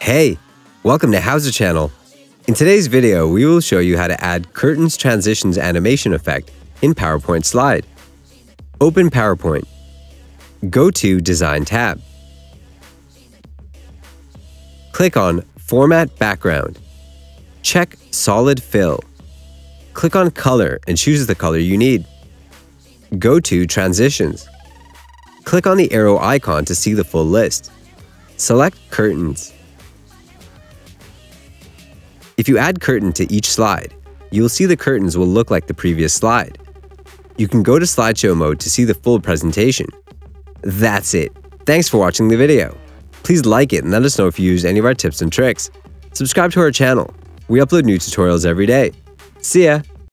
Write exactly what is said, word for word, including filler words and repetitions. Hey, welcome to Howza channel. In today's video, we will show you how to add curtains transitions animation effect in PowerPoint slide. Open PowerPoint. Go to Design tab. Click on Format Background. Check Solid Fill. Click on Color and choose the color you need. Go to Transitions. Click on the arrow icon to see the full list. Select Curtains. If you add curtain to each slide, you'll see the curtains will look like the previous slide. You can go to slideshow mode to see the full presentation. That's it. Thanks for watching the video. Please like it and let us know if you use any of our tips and tricks. Subscribe to our channel. We upload new tutorials every day. See ya!